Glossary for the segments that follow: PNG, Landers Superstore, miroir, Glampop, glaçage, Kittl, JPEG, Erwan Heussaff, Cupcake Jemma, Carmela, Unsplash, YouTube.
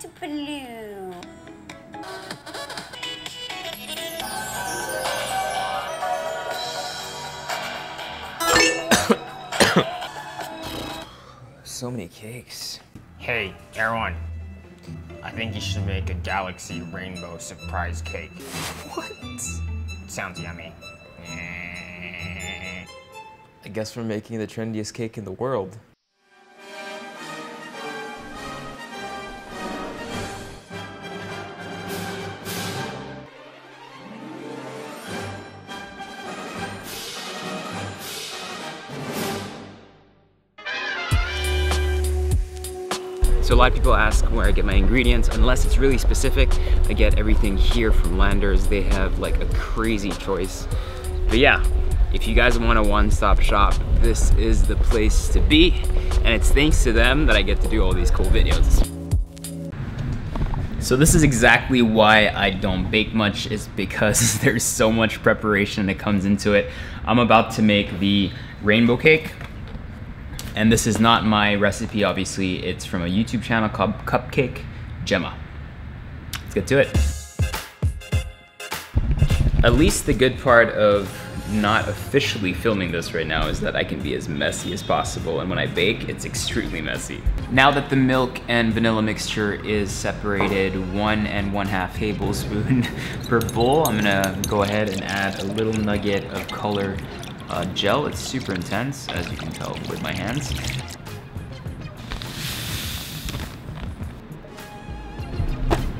to blue. So many cakes. Hey, Erwan. I think you should make a galaxy rainbow surprise cake. What? Sounds yummy. I guess we're making the trendiest cake in the world. So a lot of people ask where I get my ingredients. Unless it's really specific, I get everything here from Landers. They have like a crazy choice. But yeah, if you guys want a one-stop shop, this is the place to be. And it's thanks to them that I get to do all these cool videos. So this is exactly why I don't bake much, is because there's so much preparation that comes into it. I'm about to make the rainbow cake. And this is not my recipe, obviously. It's from a YouTube channel called Cupcake Jemma. Let's get to it. At least the good part of not officially filming this right now is that I can be as messy as possible, and when I bake, it's extremely messy. Now that the milk and vanilla mixture is separated 1 1/2 tablespoons per bowl, I'm gonna go ahead and add a little nugget of color gel. It's super intense, as you can tell with my hands.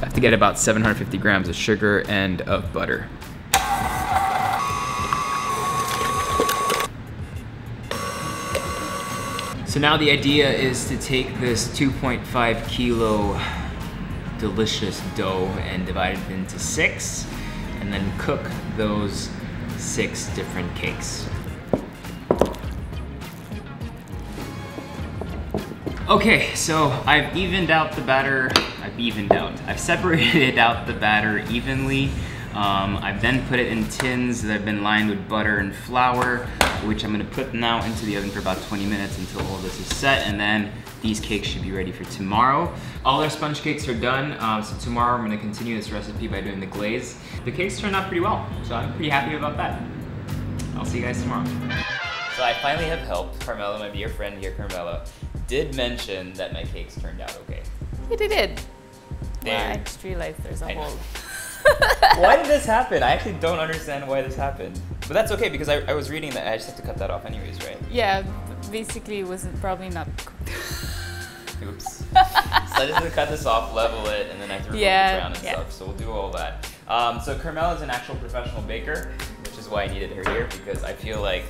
I have to get about 750 grams of sugar and of butter. So now the idea is to take this 2.5 kilo delicious dough and divide it into 6, and then cook those 6 different cakes. Okay, so I've evened out the batter. I've separated out the batter evenly. I've then put it in tins that have been lined with butter and flour, which I'm gonna put now into the oven for about 20 minutes until all this is set, and then these cakes should be ready for tomorrow. All our sponge cakes are done, so tomorrow I'm gonna continue this recipe by doing the glaze. The cakes turned out pretty well, so I'm pretty happy about that. I'll see you guys tomorrow. So I finally have helped. Carmela, my dear friend here, Carmela, did mention that my cakes turned out okay. Yeah, they did. Well, I just realized there's a hole. Why did this happen? I actually don't understand why this happened. But that's okay, because I was reading that I just have to cut that off anyways, right? Yeah, basically it was probably not cooked. Oops. So I just have to cut this off, level it, and then I have to remove it around and stuff. So we'll do all that. So Carmela is an actual professional baker, which is why I needed her here, because I feel like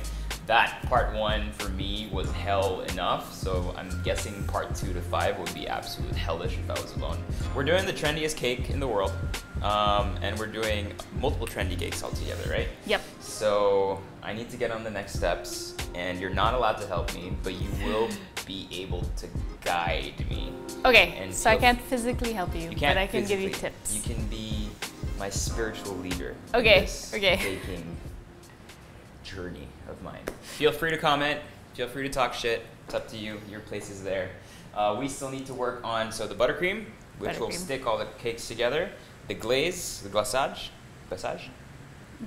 that part 1 for me was hell enough, so I'm guessing parts 2 to 5 would be absolute hellish if I was alone. We're doing the trendiest cake in the world, and we're doing multiple trendy cakes all together, right? Yep. So I need to get on the next steps, and you're not allowed to help me, but you will be able to guide me. Okay, and so I can't physically help you, but I can give you tips. You can be my spiritual leader. Okay, okay. Baking journey of mine. Feel free to comment, feel free to talk shit, it's up to you, your place is there. We still need to work on, so the buttercream, which will stick all the cakes together, the glaze, the glaçage?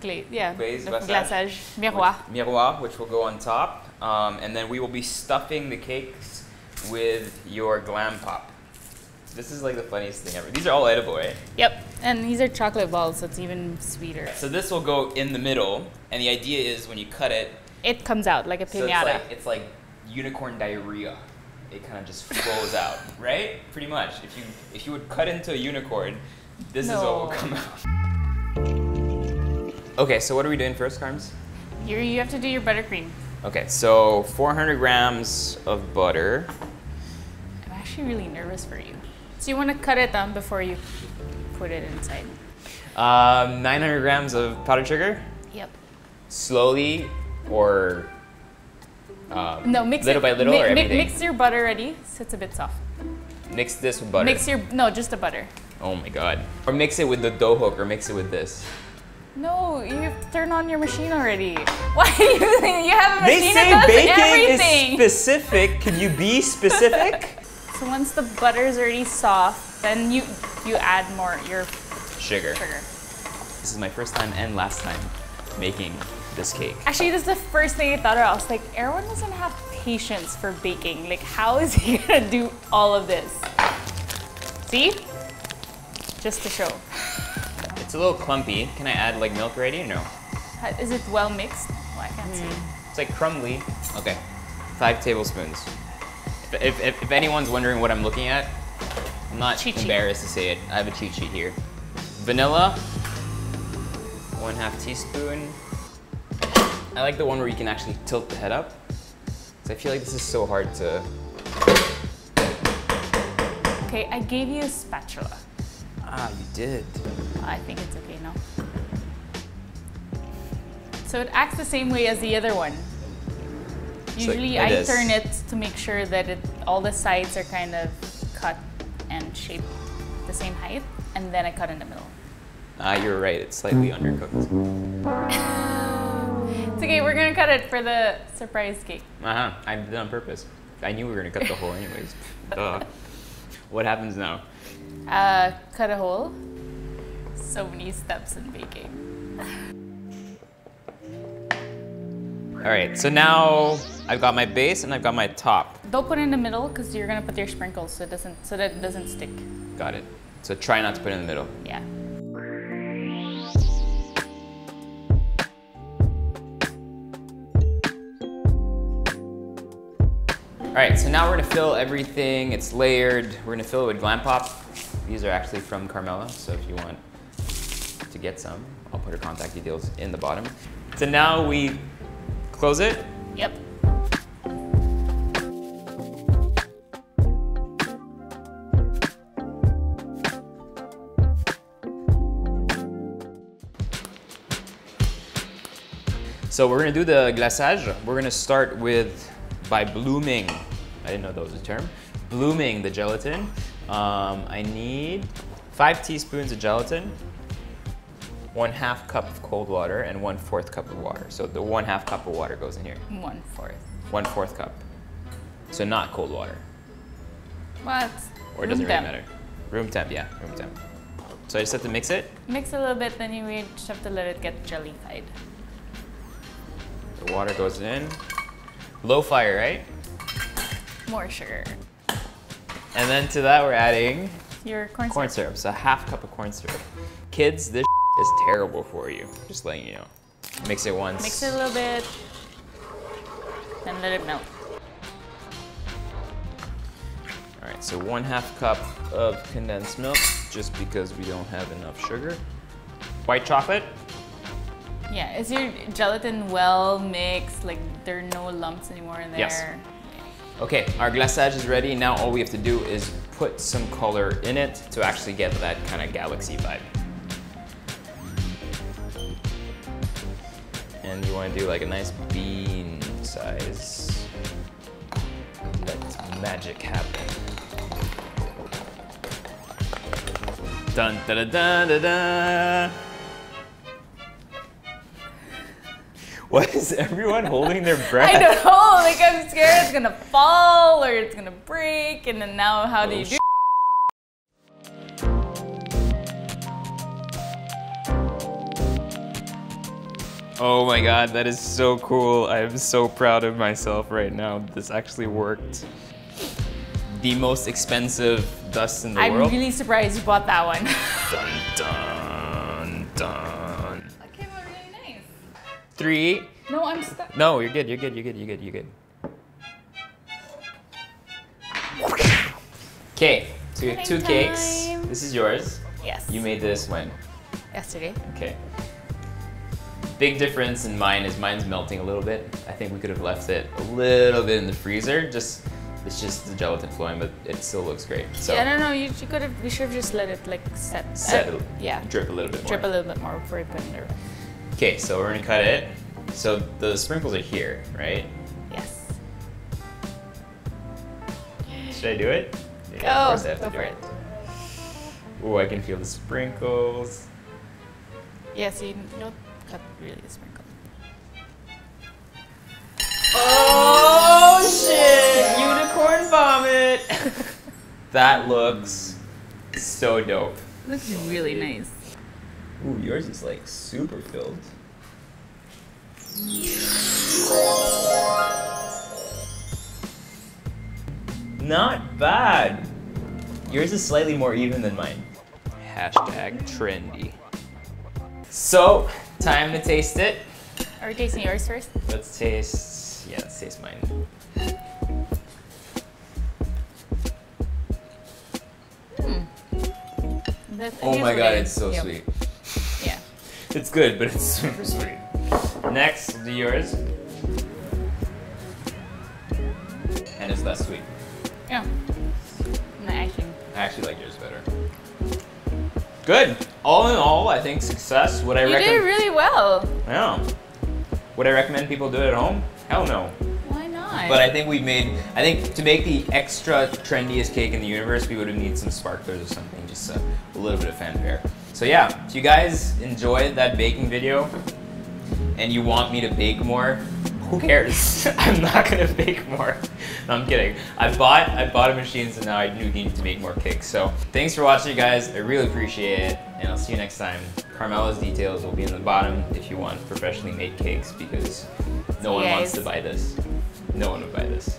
Glaze, yeah. Glaze, glaçage, miroir, which will go on top, and then we will be stuffing the cakes with your Glampop. This is like the funniest thing ever. These are all edible, right? Yep, and these are chocolate balls, so it's even sweeter. So this will go in the middle, and the idea is when you cut it, it comes out like a piñata. So it's like unicorn diarrhea. It kind of just flows out, right? Pretty much. If you would cut into a unicorn, this is what will come out. Okay, so what are we doing first, Carms? You have to do your buttercream. Okay, so 400 grams of butter. I'm actually really nervous for you. So you want to cut it down before you put it inside. 900 grams of powdered sugar? Yep. Slowly or no, mix little by little or everything? Mix your butter already so it's a bit soft. Mix this with butter? No, just the butter. Oh my god. Or mix it with the dough hook or mix it with this. No, you have to turn on your machine already. Why do you have a machine that does everything? They say baking is specific. Can you be specific? So once the butter is already soft, Then you add more your sugar. This is my first time and last time making this cake. Actually, this is the first thing I thought of. I was like, Erwan doesn't have patience for baking. Like, how is he gonna do all of this? See? Just to show. It's a little clumpy. Can I add like milk already or no? Is it well mixed? Well, I can't see. It's like crumbly. Okay, 5 tablespoons. If anyone's wondering what I'm looking at, I'm not embarrassed to say it. I have a cheat sheet here. Vanilla, 1/2 teaspoon. I like the one where you can actually tilt the head up. I feel like this is so hard to... Okay, I gave you a spatula. Ah, you did. I think it's okay now. So it acts the same way as the other one. Usually I turn it to make sure that all the sides are kind of cut and shaped the same height, and then I cut in the middle. Ah, you're right, it's slightly undercooked. It's okay, we're gonna cut it for the surprise cake. Uh-huh, I did it on purpose. I knew we were gonna cut the hole anyways. Duh. What happens now? Cut a hole. So many steps in baking. All right, so now I've got my base and I've got my top. Don't put it in the middle because you're gonna put your sprinkles so that it doesn't stick. Got it. So try not to put it in the middle. Yeah. All right, so now we're gonna fill everything. It's layered. We're gonna fill it with Glampop. These are actually from Carmela, so if you want to get some, I'll put her contact details in the bottom. So now we close it. Yep. So we're gonna do the glaçage. We're gonna start with by blooming, I didn't know that was a term, blooming the gelatin. I need 5 teaspoons of gelatin, 1/2 cup of cold water, and 1/4 cup of water. So the 1/2 cup of water goes in here. 1/4. 1/4 cup. So not cold water. What? Or it doesn't really matter. Room temp, yeah, room temp. So I just have to mix it? Mix a little bit, then you just have to let it get jellified. The water goes in. Low fire, right? More sugar. And then to that, we're adding your corn syrup. So 1/2 cup of corn syrup. Kids, this is terrible for you. Just letting you know. Mix it once. Mix it a little bit, then let it melt. All right, so 1/2 cup of condensed milk, just because we don't have enough sugar. White chocolate. Yeah, is your gelatin well mixed? Like, there are no lumps anymore in there? Yes. Okay, our glaçage is ready. Now all we have to do is put some color in it to actually get that kind of galaxy vibe. And you want to do like a nice bean size. Let magic happen. Dun da da da da da. Why is everyone holding their breath? I don't know, like I'm scared it's gonna fall or it's gonna break, and then now how do you do? Oh my god, that is so cool. I am so proud of myself right now. This actually worked. The most expensive dust in the world. I'm really surprised you bought that one. Dun dun dun. Three. No, I'm stuck. No, you're good, you're good, you're good, you're good, you're good. Okay, so you have two cakes. This is yours. Yes. You made this when? Yesterday. Okay. Big difference in mine is mine's melting a little bit. I think we could have left it a little bit in the freezer. It's just the gelatin flowing, but it still looks great. So yeah, I don't know, we should have just let it like set. Yeah. Drip a little bit more. Drip a little bit more before we put it in there. Okay, so we're gonna cut it. So the sprinkles are here, right? Yes. Should I do it? Yeah, of course I have to do it. Ooh, I can feel the sprinkles. Yeah, so you don't cut really the sprinkles. Oh shit! Unicorn vomit! That looks So dope. Looks really nice. Ooh, yours is like super filled. Not bad. Yours is slightly more even than mine. Hashtag trendy. So, time to taste it. Are we tasting yours first? Let's taste, yeah, let's taste mine. Oh my god, it's so sweet. Yeah. It's good, but it's super sweet. Next, do yours. And it's less sweet. Yeah. No, I actually like yours better. Good. All in all, I think success. Would I recommend? You did really well. Yeah. Would I recommend people do it at home? Hell no. Why not? But I think we've made. I think to make the extra trendiest cake in the universe, we would have needed some sparklers or something, just a little bit of fanfare. So yeah, if you guys enjoyed that baking video, and you want me to bake more, who cares? I'm not gonna bake more. No, I'm kidding. I bought a machine, so now I do need to make more cakes. So thanks for watching, you guys. I really appreciate it, and I'll see you next time. Carmela's details will be in the bottom if you want professionally made cakes, because no one wants to buy this. No one would buy this.